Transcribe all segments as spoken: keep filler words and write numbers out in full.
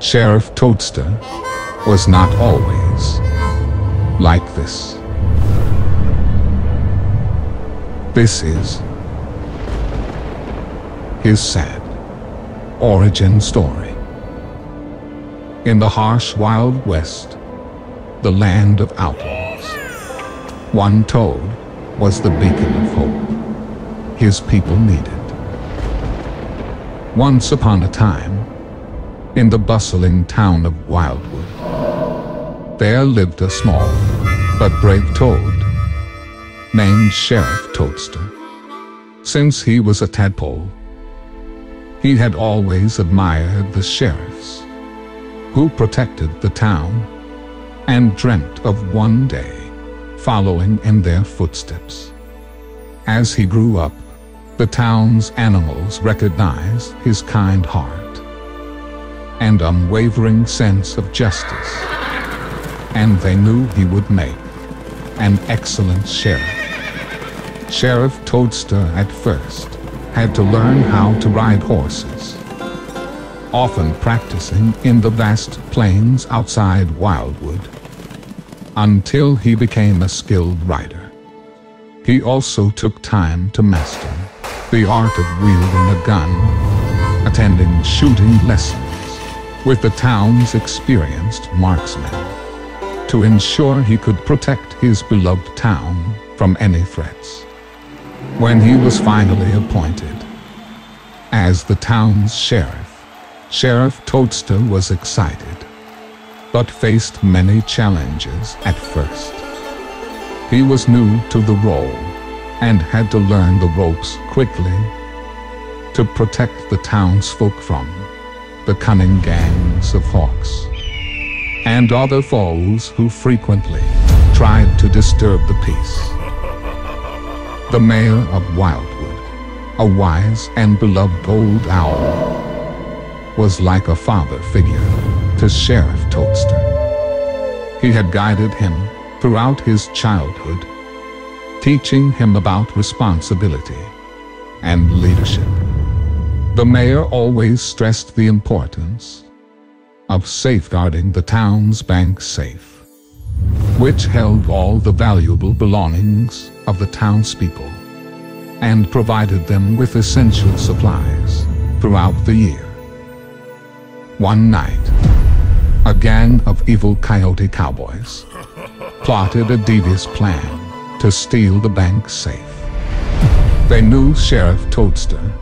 Sheriff Toadster was not always like this. This is his sad origin story. In the harsh Wild West, the land of outlaws, one toad was the beacon of hope his people needed. Once upon a time, in the bustling town of Wildwood, there lived a small but brave toad named Sheriff Toadster. Since he was a tadpole, he had always admired the sheriffs who protected the town and dreamt of one day following in their footsteps. As he grew up, the town's animals recognized his kind heart and unwavering sense of justice, and they knew he would make an excellent sheriff. Sheriff Toadster at first had to learn how to ride horses, often practicing in the vast plains outside Wildwood, until he became a skilled rider. He also took time to master the art of wielding a gun, attending shooting lessons with the town's experienced marksmen to ensure he could protect his beloved town from any threats. When he was finally appointed as the town's sheriff, Sheriff Toadster was excited, but faced many challenges at first. He was new to the role and had to learn the ropes quickly to protect the townsfolk from the cunning gangs of hawks and other foes who frequently tried to disturb the peace. The mayor of Wildwood, a wise and beloved old owl, was like a father figure to Sheriff Toadster. He had guided him throughout his childhood, teaching him about responsibility and leadership. The mayor always stressed the importance of safeguarding the town's bank safe, which held all the valuable belongings of the townspeople and provided them with essential supplies throughout the year. One night, a gang of evil coyote cowboys plotted a devious plan to steal the bank safe. They knew Sheriff Toadster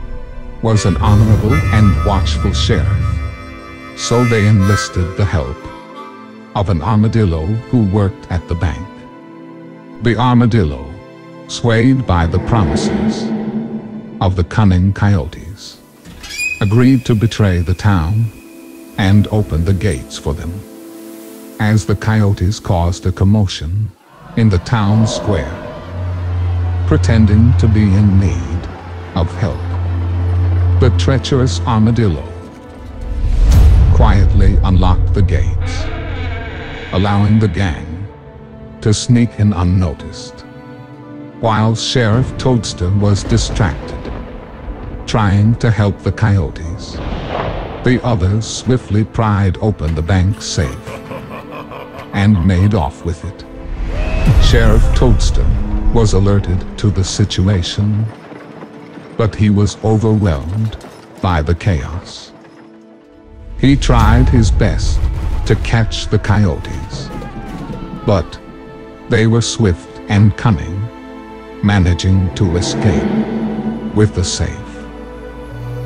was an honorable and watchful sheriff, so they enlisted the help of an armadillo who worked at the bank. The armadillo, swayed by the promises of the cunning coyotes, agreed to betray the town and opened the gates for them. As the coyotes caused a commotion in the town square, pretending to be in need of help, the treacherous armadillo quietly unlocked the gates, allowing the gang to sneak in unnoticed, while Sheriff Toadster was distracted, trying to help the coyotes. The others swiftly pried open the bank safe and made off with it. Sheriff Toadster was alerted to the situation, but he was overwhelmed by the chaos. He tried his best to catch the coyotes, but they were swift and cunning, managing to escape with the safe.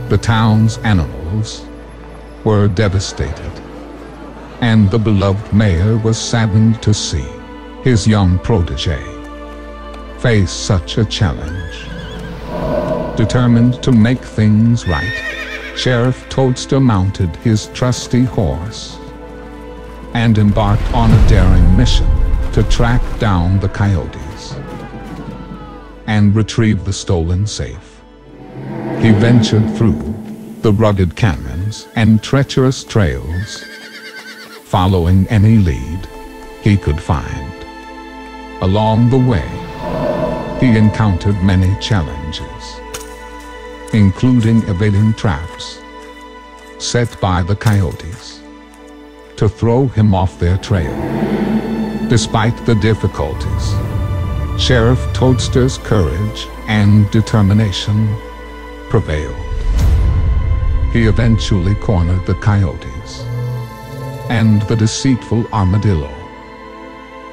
The town's animals were devastated, and the beloved mayor was saddened to see his young protege face such a challenge. Determined to make things right, Sheriff Toadster mounted his trusty horse and embarked on a daring mission to track down the coyotes and retrieve the stolen safe. He ventured through the rugged canyon and treacherous trails, following any lead he could find. Along the way, he encountered many challenges, including evading traps set by the coyotes to throw him off their trail. Despite the difficulties, Sheriff Toadster's courage and determination prevailed. He eventually cornered the coyotes and the deceitful armadillo,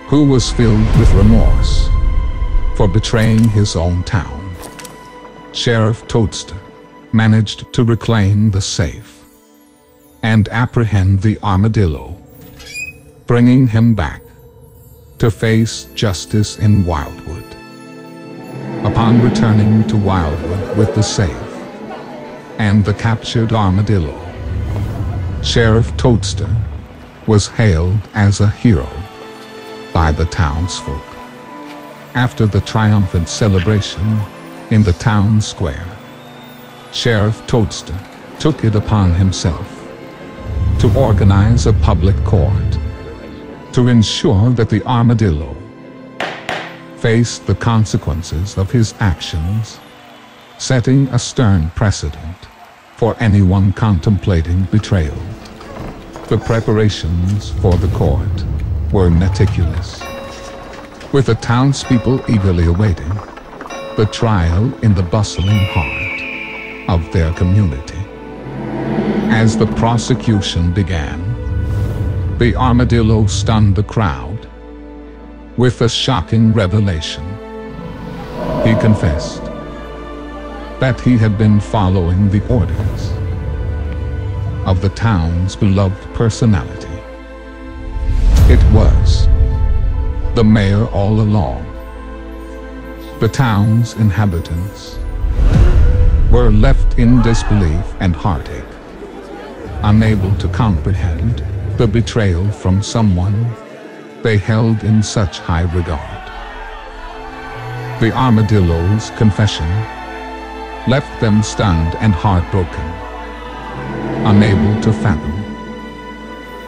who was filled with remorse for betraying his own town. Sheriff Toadster managed to reclaim the safe and apprehend the armadillo, bringing him back to face justice in Wildwood. Upon returning to Wildwood with the safe and the captured armadillo, Sheriff Toadster was hailed as a hero by the townsfolk. After the triumphant celebration in the town square, Sheriff Toadster took it upon himself to organize a public court to ensure that the armadillo faced the consequences of his actions, setting a stern precedent for anyone contemplating betrayal. The preparations for the court were meticulous, with the townspeople eagerly awaiting the trial in the bustling heart of their community. As the prosecution began, the armadillo stunned the crowd with a shocking revelation. He confessed that he had been following the orders of the town's beloved personality. It was the mayor all along. The town's inhabitants were left in disbelief and heartache, unable to comprehend the betrayal from someone they held in such high regard. The armadillo's confession left them stunned and heartbroken, unable to fathom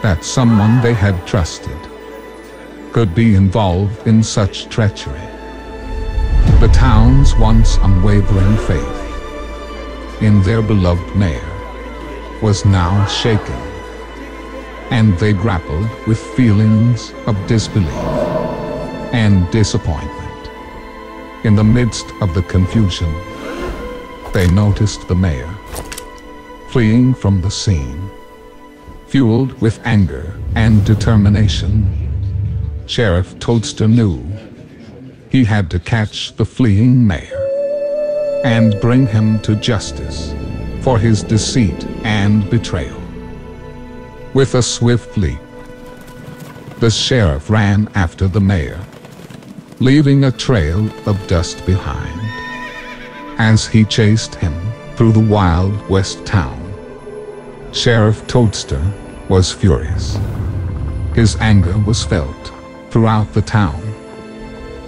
that someone they had trusted could be involved in such treachery. The town's once unwavering faith in their beloved mayor was now shaken, and they grappled with feelings of disbelief and disappointment. In the midst of the confusion, they noticed the mayor fleeing from the scene. Fueled with anger and determination, Sheriff Toadster knew he had to catch the fleeing mayor and bring him to justice for his deceit and betrayal. With a swift leap, the sheriff ran after the mayor, leaving a trail of dust behind. As he chased him through the wild west town, Sheriff Toadster was furious. His anger was felt throughout the town.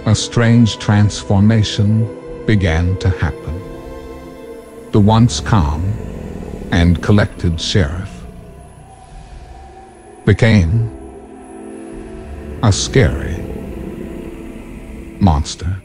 A strange transformation began to happen. The once calm and collected sheriff became a scary monster.